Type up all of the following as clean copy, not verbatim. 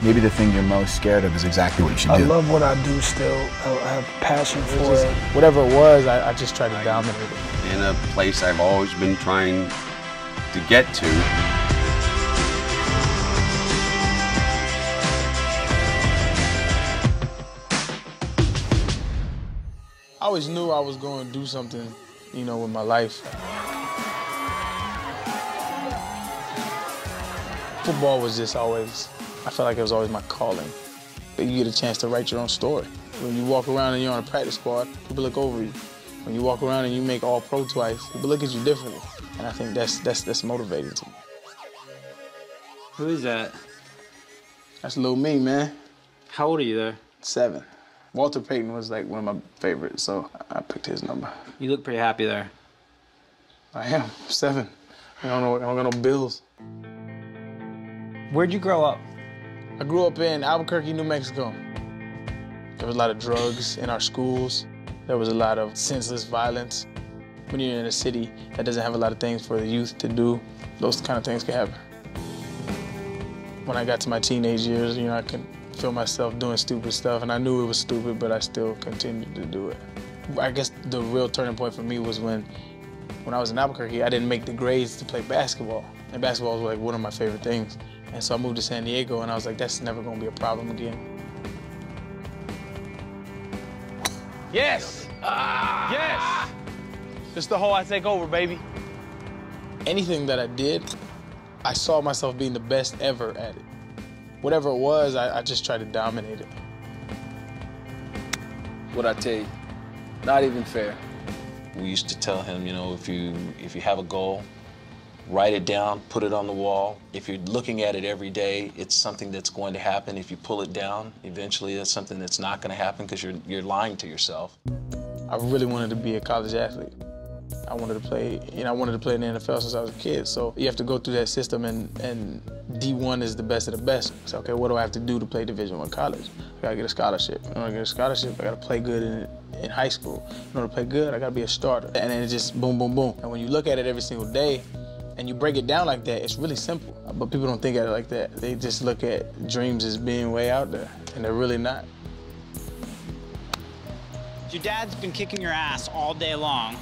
Maybe the thing you're most scared of is exactly what you should do. I love what I do still. I have passion for it. Whatever it was, I just tried to dominate it. In a place I've always been trying to get to. I always knew I was going to do something, you know, with my life. Football was just always, I felt like it was always my calling. But you get a chance to write your own story. When you walk around and you're on a practice squad, people look over you. When you walk around and you make All-Pro twice, people look at you differently. And I think that's motivating to me. Who is that? That's Lil Me, man. How old are you there? 7. Walter Payton was like one of my favorites, so I picked his number. You look pretty happy there. I am. 7. I don't got no bills. Where'd you grow up? I grew up in Albuquerque, New Mexico. There was a lot of drugs in our schools. There was a lot of senseless violence. When you're in a city that doesn't have a lot of things for the youth to do, those kind of things can happen. When I got to my teenage years, you know, I could feel myself doing stupid stuff, and I knew it was stupid, but I still continued to do it. I guess the real turning point for me was when I was in Albuquerque, I didn't make the grades to play basketball. And basketball was like one of my favorite things. And so I moved to San Diego and I was like, that's never gonna be a problem again. Yes! Ah! Yes! This the hole I take over, baby. Anything that I did, I saw myself being the best ever at it. Whatever it was, I just tried to dominate it. What I tell you, not even fair. We used to tell him, you know, if you have a goal, write it down, put it on the wall. If you're looking at it every day, it's something that's going to happen. If you pull it down, eventually that's something that's not going to happen because you're lying to yourself. I really wanted to be a college athlete. I wanted to play, you know, I wanted to play in the NFL since I was a kid. So you have to go through that system, and D1 is the best of the best. So okay, what do I have to do to play Division I college? I gotta get a scholarship. In order to get a scholarship, I gotta play good in high school. In order to play good, I gotta be a starter. And then it just boom, boom, boom. And when you look at it every single day, and you break it down like that, it's really simple. But people don't think at it like that. They just look at dreams as being way out there, and they're really not. Your dad's been kicking your ass all day long,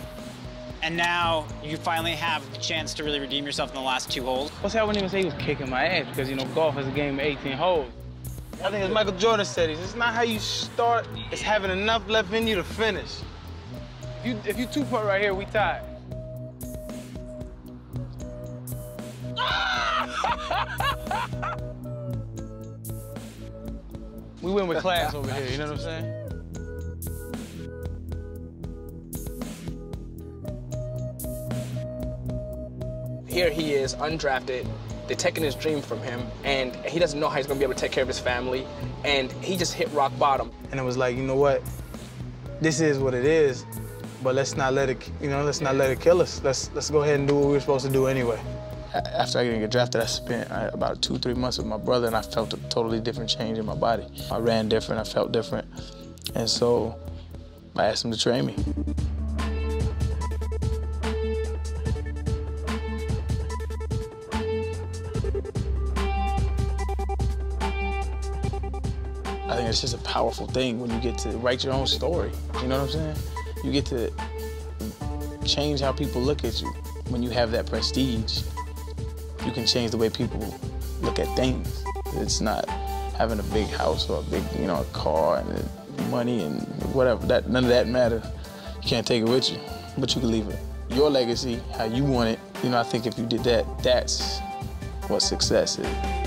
and now you finally have the chance to really redeem yourself in the last 2 holes. Well, see, I wouldn't even say he was kicking my ass because, you know, golf is a game of 18 holes. I think as Michael Jordan said, it's not how you start, it's having enough left in you to finish. If you 2-putt right here, we tied. We win with class over here, you know what I'm saying? Here he is, undrafted. They're taking his dream from him, and he doesn't know how he's gonna be able to take care of his family, and he just hit rock bottom. And it was like, you know what? This is what it is, but let's not let it, you know, let's not let it kill us. Let's go ahead and do what we were supposed to do anyway. After I didn't get drafted, I spent about 2-3 months with my brother, and I felt a totally different change in my body. I ran different, I felt different, and so I asked him to train me. I think it's just a powerful thing when you get to write your own story, you know what I'm saying? You get to change how people look at you. When you have that prestige, you can change the way people look at things. It's not having a big house or a big, you know, a car and money and whatever. None of that matters. You can't take it with you, but you can leave it. Your legacy, how you want it, you know, I think if you did that, that's what success is.